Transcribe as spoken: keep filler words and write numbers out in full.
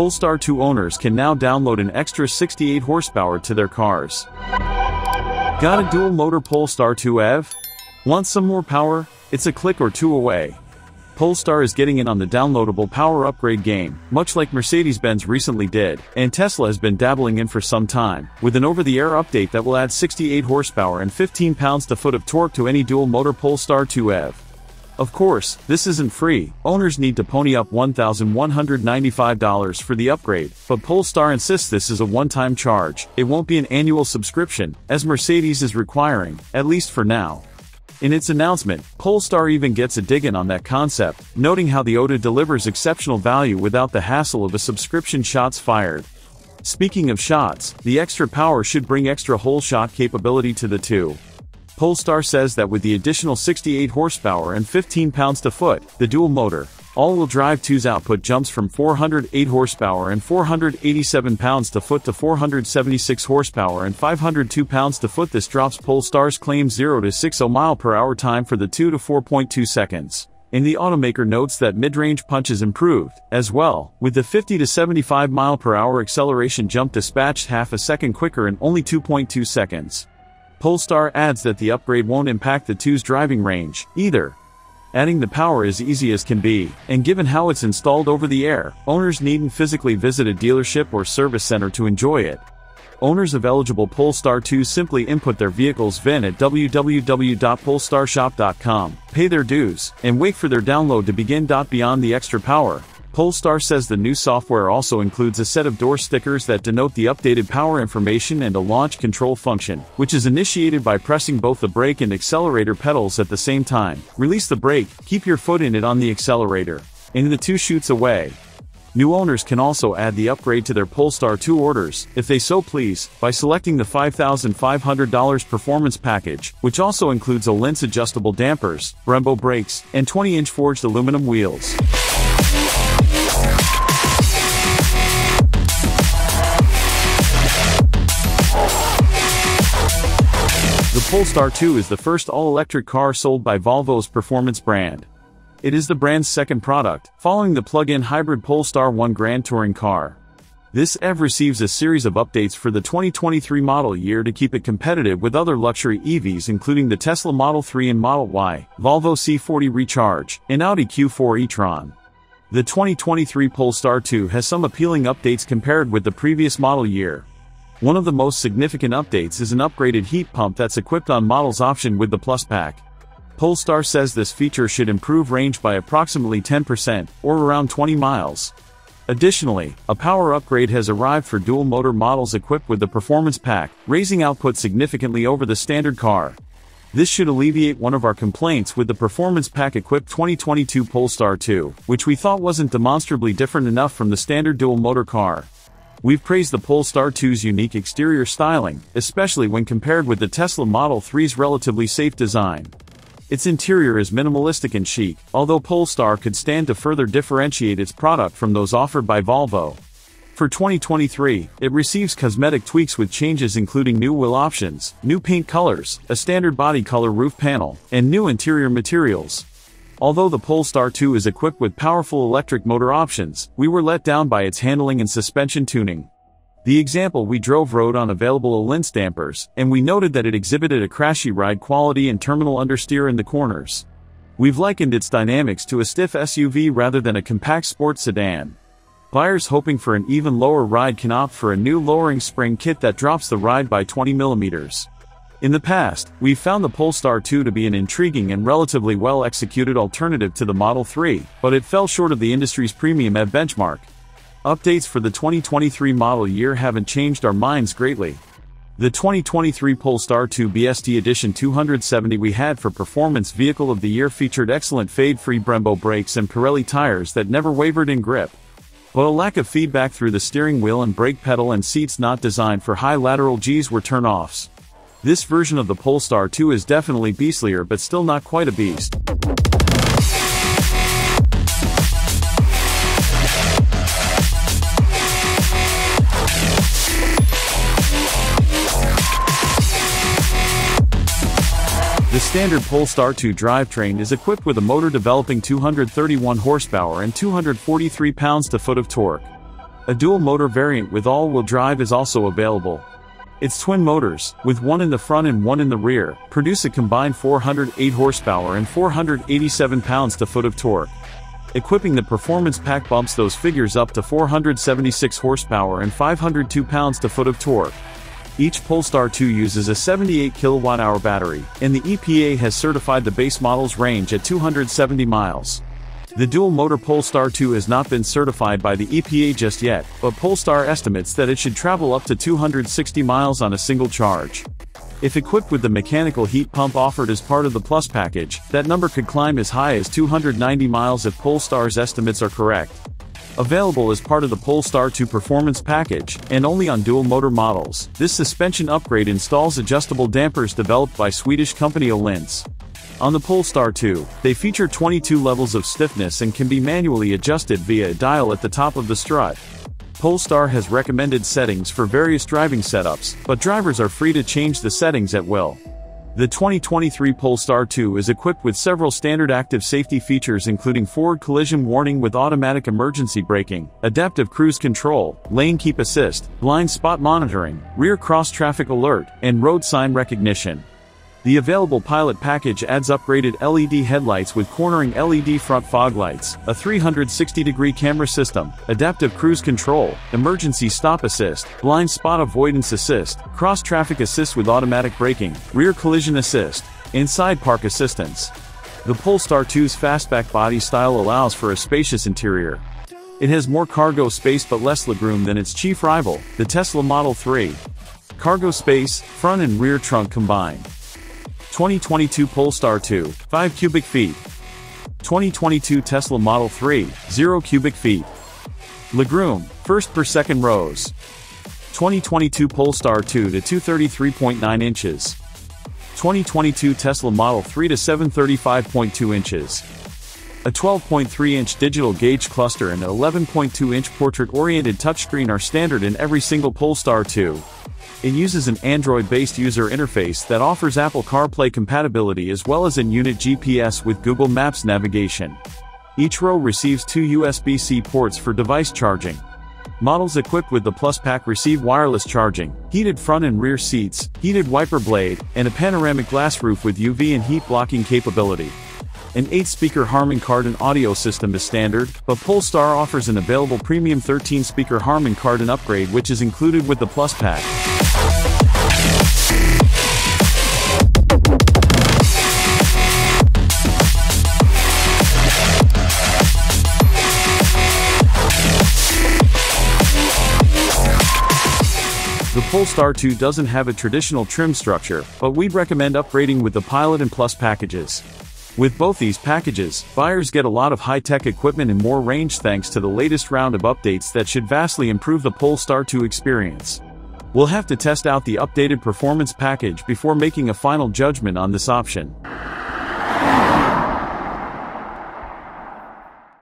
Polestar two owners can now download an extra sixty-eight horsepower to their cars. Got a dual-motor Polestar two E V? Want some more power? It's a click or two away. Polestar is getting in on the downloadable power upgrade game, much like Mercedes-Benz recently did, and Tesla has been dabbling in for some time, with an over-the-air update that will add sixty-eight horsepower and fifteen pounds-to-foot of torque to any dual-motor Polestar two E V. Of course, this isn't free. Owners need to pony up one thousand one hundred ninety-five dollars for the upgrade, but Polestar insists this is a one-time charge. It won't be an annual subscription, as Mercedes is requiring, at least for now. In its announcement, Polestar even gets a dig in on that concept, noting how the Oda delivers exceptional value without the hassle of a subscription. Shots fired. Speaking of shots, the extra power should bring extra whole shot capability to the two. Polestar says that with the additional sixty-eight horsepower and fifteen pounds-to-foot, the dual-motor, all-wheel drive two's output jumps from four hundred eight horsepower and four hundred eighty-seven pounds-to-foot to four hundred seventy-six horsepower and five hundred two pounds-to-foot. This drops Polestar's claimed zero to sixty mile per hour time for the two to four point two seconds. And the automaker notes that mid-range punch is improved, as well, with the fifty to seventy-five mile per hour acceleration jump dispatched half a second quicker in only two point two seconds. Polestar adds that the upgrade won't impact the two's driving range, either. Adding the power is easy as can be, and given how it's installed over the air, owners needn't physically visit a dealership or service center to enjoy it. Owners of eligible Polestar two simply input their vehicle's V I N at w w w dot polestar shop dot com, pay their dues, and wait for their download to begin. Beyond the extra power, Polestar says the new software also includes a set of door stickers that denote the updated power information and a launch control function, which is initiated by pressing both the brake and accelerator pedals at the same time. Release the brake, keep your foot in it on the accelerator, and the two shoots away. New owners can also add the upgrade to their Polestar two orders, if they so please, by selecting the five thousand five hundred dollar performance package, which also includes Öhlins adjustable dampers, Brembo brakes, and twenty inch forged aluminum wheels. The Polestar two is the first all-electric car sold by Volvo's performance brand. It is the brand's second product, following the plug-in hybrid Polestar one Grand Touring car. This E V receives a series of updates for the twenty twenty-three model year to keep it competitive with other luxury E Vs, including the Tesla Model three and Model Y, Volvo C forty Recharge, and Audi Q four e-tron. The twenty twenty-three Polestar two has some appealing updates compared with the previous model year. One of the most significant updates is an upgraded heat pump that's equipped on model's option with the Plus Pack. Polestar says this feature should improve range by approximately ten percent, or around twenty miles. Additionally, a power upgrade has arrived for dual-motor models equipped with the Performance Pack, raising output significantly over the standard car. This should alleviate one of our complaints with the Performance Pack-equipped twenty twenty-two Polestar two, which we thought wasn't demonstrably different enough from the standard dual-motor car. We've praised the Polestar two's unique exterior styling, especially when compared with the Tesla Model three's relatively safe design. Its interior is minimalistic and chic, although Polestar could stand to further differentiate its product from those offered by Volvo. For twenty twenty-three, it receives cosmetic tweaks with changes including new wheel options, new paint colors, a standard body color roof panel, and new interior materials. Although the Polestar two is equipped with powerful electric motor options, we were let down by its handling and suspension tuning. The example we drove rode on available Öhlins dampers, and we noted that it exhibited a crashy ride quality and terminal understeer in the corners. We've likened its dynamics to a stiff S U V rather than a compact sports sedan. Buyers hoping for an even lower ride can opt for a new lowering spring kit that drops the ride by twenty millimeters. In the past, we've found the Polestar two to be an intriguing and relatively well-executed alternative to the Model three, but it fell short of the industry's premium E V benchmark. Updates for the twenty twenty-three model year haven't changed our minds greatly. The twenty twenty-three Polestar two B S T Edition two seventy we had for Performance Vehicle of the Year featured excellent fade-free Brembo brakes and Pirelli tires that never wavered in grip. But a lack of feedback through the steering wheel and brake pedal and seats not designed for high lateral Gs were turn-offs. This version of the Polestar two is definitely beastlier but still not quite a beast. The standard Polestar two drivetrain is equipped with a motor developing two hundred thirty-one horsepower and two hundred forty-three pounds-to-foot of torque. A dual-motor variant with all-wheel drive is also available. Its twin motors, with one in the front and one in the rear, produce a combined four hundred eight horsepower and four hundred eighty-seven pounds-to-foot of torque. Equipping the performance pack bumps those figures up to four hundred seventy-six horsepower and five hundred two pounds-to-foot of torque. Each Polestar two uses a seventy-eight kilowatt-hour battery, and the E P A has certified the base model's range at two hundred seventy miles. The dual-motor Polestar two has not been certified by the E P A just yet, but Polestar estimates that it should travel up to two hundred sixty miles on a single charge. If equipped with the mechanical heat pump offered as part of the Plus package, that number could climb as high as two hundred ninety miles if Polestar's estimates are correct. Available as part of the Polestar two performance package, and only on dual-motor models, this suspension upgrade installs adjustable dampers developed by Swedish company Öhlins. On the Polestar two, they feature twenty-two levels of stiffness and can be manually adjusted via a dial at the top of the strut. Polestar has recommended settings for various driving setups, but drivers are free to change the settings at will. The twenty twenty-three Polestar two is equipped with several standard active safety features including forward collision warning with automatic emergency braking, adaptive cruise control, lane keep assist, blind spot monitoring, rear cross-traffic alert, and road sign recognition. The available pilot package adds upgraded L E D headlights with cornering L E D front fog lights, a three hundred sixty degree camera system, adaptive cruise control, emergency stop assist, blind spot avoidance assist, cross-traffic assist with automatic braking, rear collision assist, and side park assistance. The Polestar two's fastback body style allows for a spacious interior. It has more cargo space but less legroom than its chief rival, the Tesla Model three. Cargo space, front and rear trunk combined. twenty twenty-two Polestar two, five cubic feet. twenty twenty-two Tesla Model three, zero cubic feet. Legroom, first per second rows. twenty twenty-two Polestar two to two hundred thirty-three point nine inches. twenty twenty-two Tesla Model three to seven hundred thirty-five point two inches. A twelve point three inch digital gauge cluster and an eleven point two inch portrait-oriented touchscreen are standard in every single Polestar two. It uses an Android-based user interface that offers Apple CarPlay compatibility as well as in-unit G P S with Google Maps navigation. Each row receives two U S B C ports for device charging. Models equipped with the Plus Pack receive wireless charging, heated front and rear seats, heated wiper blade, and a panoramic glass roof with U V and heat blocking capability. An eight-speaker Harman Kardon audio system is standard, but Polestar offers an available premium thirteen-speaker Harman Kardon upgrade which is included with the Plus Pack. The Polestar two doesn't have a traditional trim structure, but we'd recommend upgrading with the Pilot and Plus packages. With both these packages, buyers get a lot of high-tech equipment and more range thanks to the latest round of updates that should vastly improve the Polestar two experience. We'll have to test out the updated performance package before making a final judgment on this option.